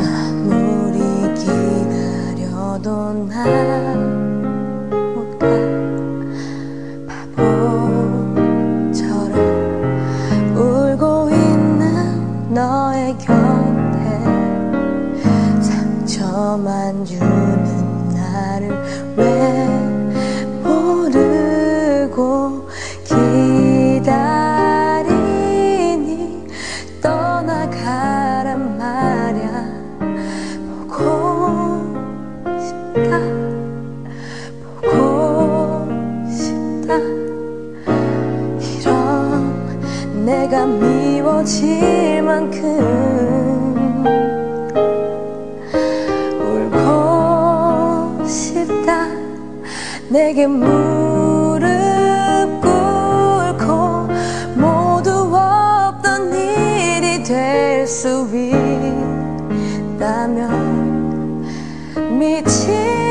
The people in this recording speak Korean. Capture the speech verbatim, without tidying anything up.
아무리 기다려도 난 못 가. 바보처럼 울고 있는 너의 곁에 상처만 주는 나를 왜 내가 미워질 만큼 울고 싶다. 내게 무릎 꿇고 모두 없던 일이 될 수 있다면 미친